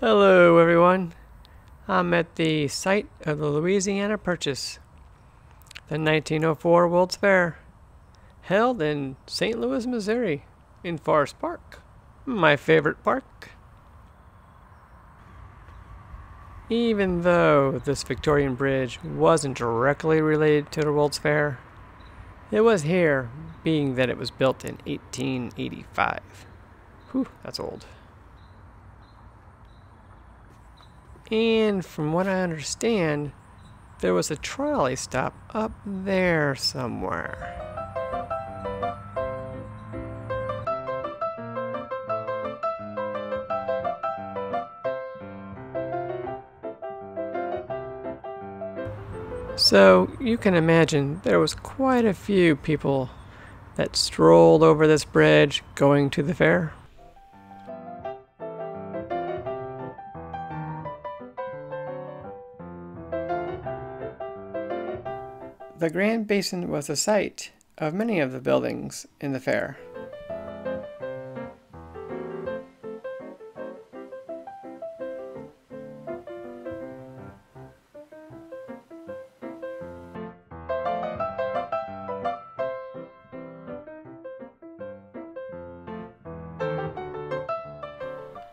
Hello everyone, I'm at the site of the Louisiana Purchase, the 1904 World's Fair, held in St. Louis, Missouri, in Forest Park, my favorite park. Even though this Victorian bridge wasn't directly related to the World's Fair, it was here, being that it was built in 1885. Whew, that's old. And from what I understand, there was a trolley stop up there somewhere. So you can imagine there was quite a few people that strolled over this bridge going to the fair. The Grand Basin was the site of many of the buildings in the fair.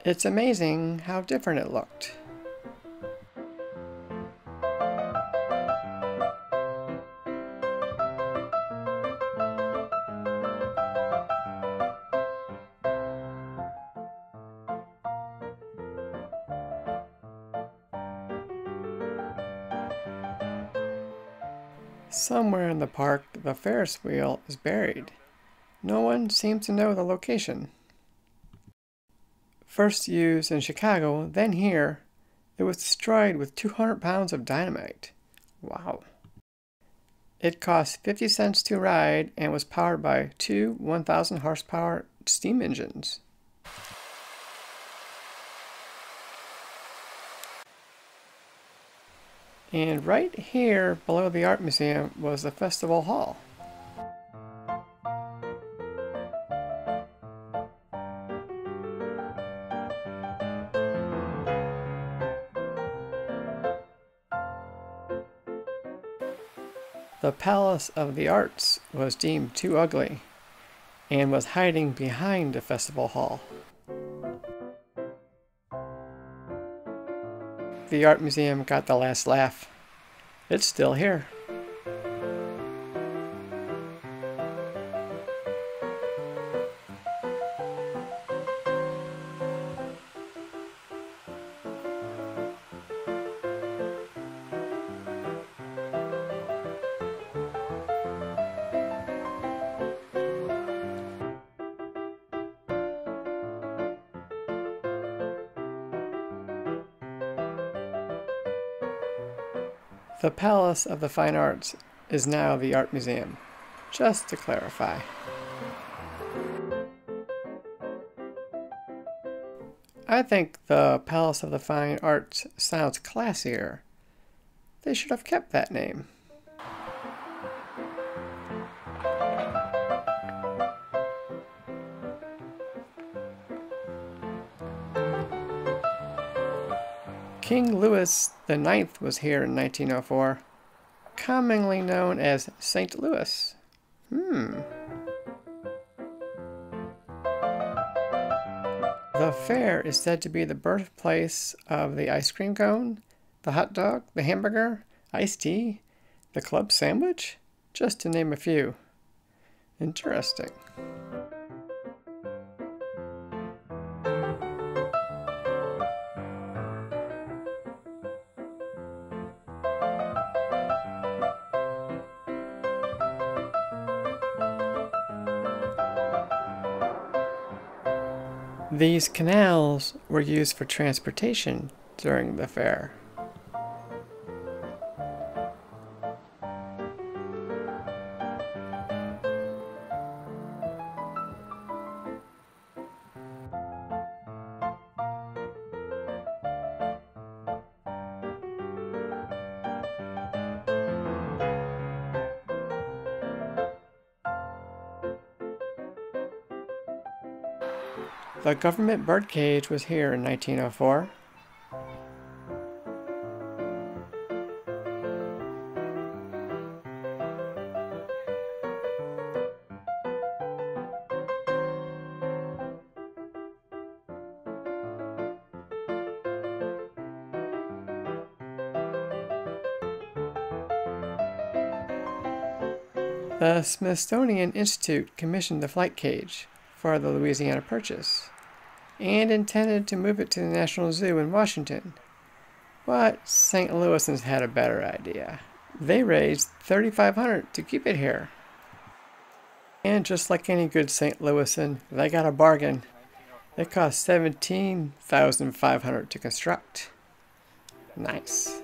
It's amazing how different it looked. Somewhere in the park, the Ferris wheel is buried. No one seems to know the location. First used in Chicago, then here, it was destroyed with 200 pounds of dynamite. Wow. It cost 50 cents to ride and was powered by two 1,000 horsepower steam engines. And right here, below the Art Museum, was the Festival Hall. The Palace of the Arts was deemed too ugly and was hiding behind the Festival Hall. The Art Museum got the last laugh. It's still here. The Palace of the Fine Arts is now the Art Museum, just to clarify. I think the Palace of the Fine Arts sounds classier. They should have kept that name. King Louis IX was here in 1904, commonly known as St. Louis. The fair is said to be the birthplace of the ice cream cone, the hot dog, the hamburger, iced tea, the club sandwich, just to name a few. Interesting. These canals were used for transportation during the fair. The government birdcage was here in 1904, The Smithsonian Institute commissioned the flight cage for the Louisiana Purchase and intended to move it to the National Zoo in Washington, but St. Louisans had a better idea. They raised $3,500 to keep it here. And just like any good St. Louisan, they got a bargain. It cost $17,500 to construct. Nice.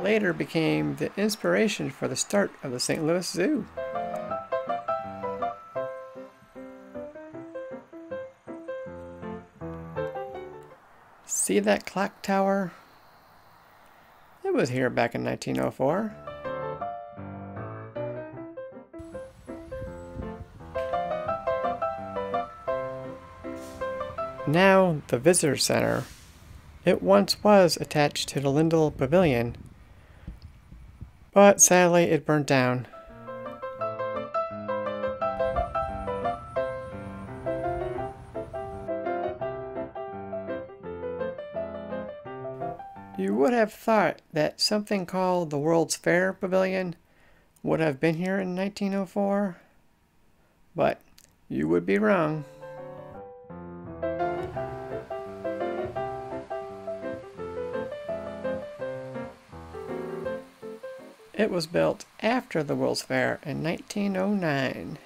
Later became the inspiration for the start of the St. Louis Zoo. See that clock tower? It was here back in 1904. Now the visitor center. It once was attached to the Lindell Pavilion, but sadly it burned down. You would have thought that something called the World's Fair Pavilion would have been here in 1904, but you would be wrong. It was built after the World's Fair in 1909.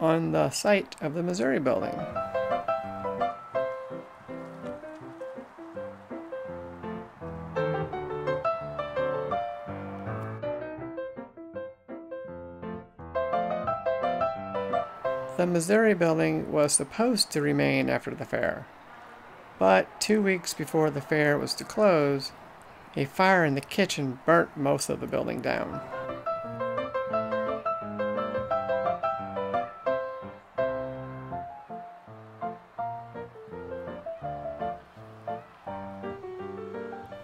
On the site of the Missouri Building. The Missouri Building was supposed to remain after the fair, but 2 weeks before the fair was to close, a fire in the kitchen burnt most of the building down.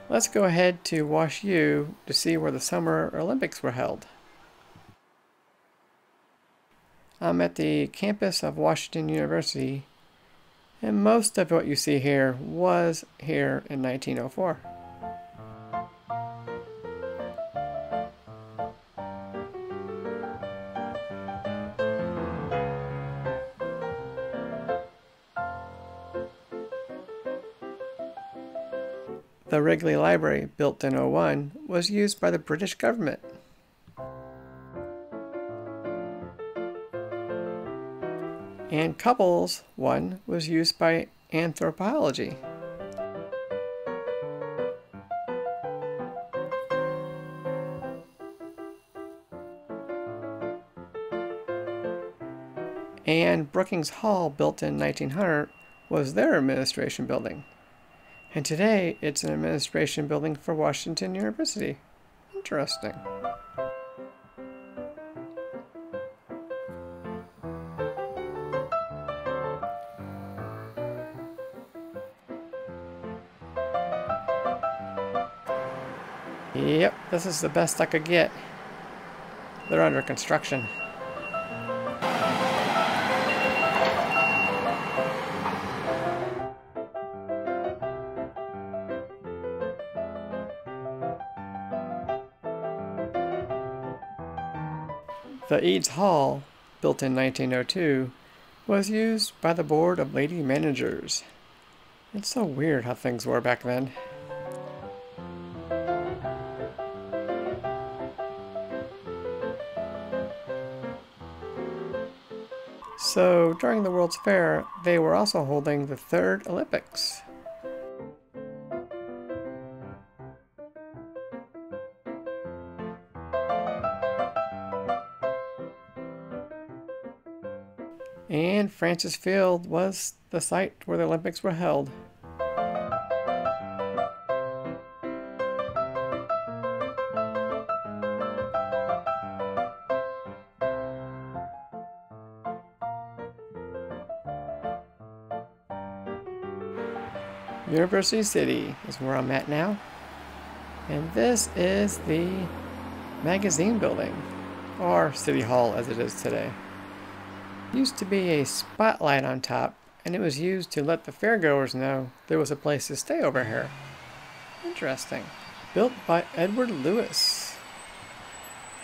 Let's go ahead to WashU to see where the Summer Olympics were held. I'm at the campus of Washington University, and most of what you see here was here in 1904. The Wrigley Library, built in 1901, was used by the British government. And Couples 1 was used by anthropology. And Brookings Hall, built in 1900, was their administration building. And today it's an administration building for Washington University. Interesting. Yep, this is the best I could get. They're under construction. The Eads Hall, built in 1902, was used by the Board of Lady Managers. It's so weird how things were back then. So during the World's Fair, they were also holding the Third Olympics. And Francis Field was the site where the Olympics were held. University City is where I'm at now. And this is the magazine building. or City Hall as it is today. There used to be a spotlight on top, and it was used to let the fairgoers know there was a place to stay over here. Interesting. Built by Edward Lewis.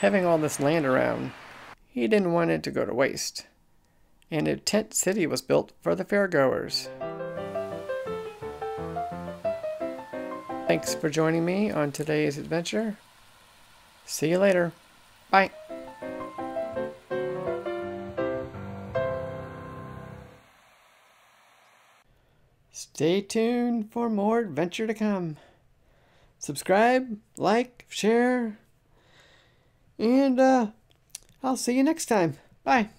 Having all this land around, he didn't want it to go to waste, and a tent city was built for the fairgoers. Thanks for joining me on today's adventure. See you later. Bye. Stay tuned for more adventure to come. Subscribe, like, share, and I'll see you next time. Bye.